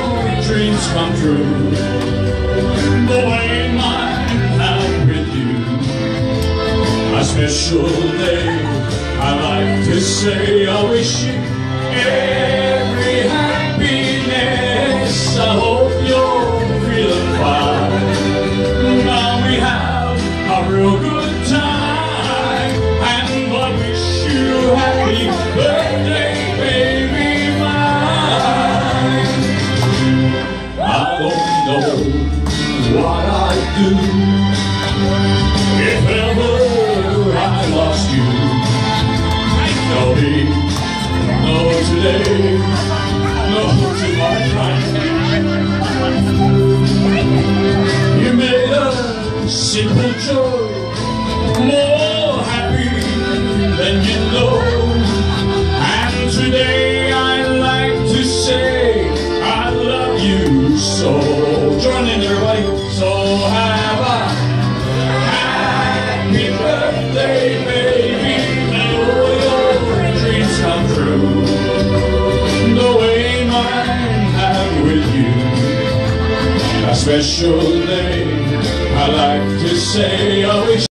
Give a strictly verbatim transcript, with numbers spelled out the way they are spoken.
all your dreams come true. The way mine have with you, a special day I like to say. I wish you every happiness. I hope you're feeling fine. Now we have a real good time, and I wish you happy birthday, baby mine. I don't know what I'd do if ever I lost you. No day, no today, no tomorrow. You made a simple choice more happy than you know. And today I'd like to say I love you so. Join in everybody. So have a happy birthday, baby. True. The way mine have with you, a special day I like to say. I wish